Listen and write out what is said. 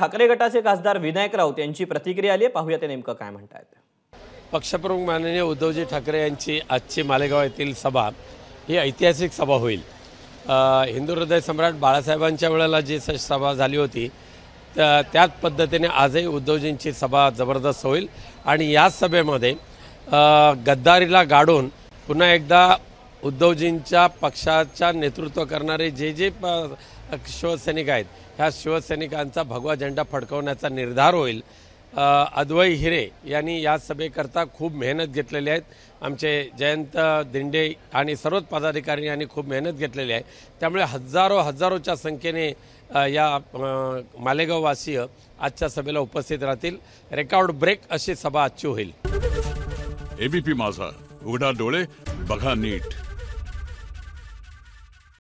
ठाकरे गटाचे खासदार विनायक राउत यांची प्रतिक्रिया आली आहे, पाहूया ते नेमकं काय म्हणतात। पक्षप्रमुख माननीय उद्धवजी ठाकरे यांची आजची मालेगाव येथील सभा ही ऐतिहासिक सभा होईल। हिंदू हृदय सम्राट बाळासाहेबांच्या वेळेला जी सभा झाली होती त्याच पद्धतीने आजही उद्धवजींची सभा जबरदस्त होईल आणि या सभेमध्ये गद्दारीला गाडून पुन्हा एकदा उद्धवजींच्या पक्षाचा नेतृत्व करणारे जे जे शिवसैनिक आहेत ह्या शिवसैनिकांचा भगवा झेंडा फडकवण्याचा निर्धार होईल। अद्वय हिरे यांनी या सभेकरता खूप मेहनत घेतलेली आहे। आमचे जयंत दिंडे आणि सर्वच पदाधिकारी यांनी खूप मेहनत घेतलेली आहे, त्यामुळे हजारोच्या संख्येने या मालेगाववासीय आजच्या सभेला उपस्थित राहतील। रेकॉर्ड ब्रेक अशी सभा आजची होईल। ABP माझा, उघडा डोळे बघा नीट।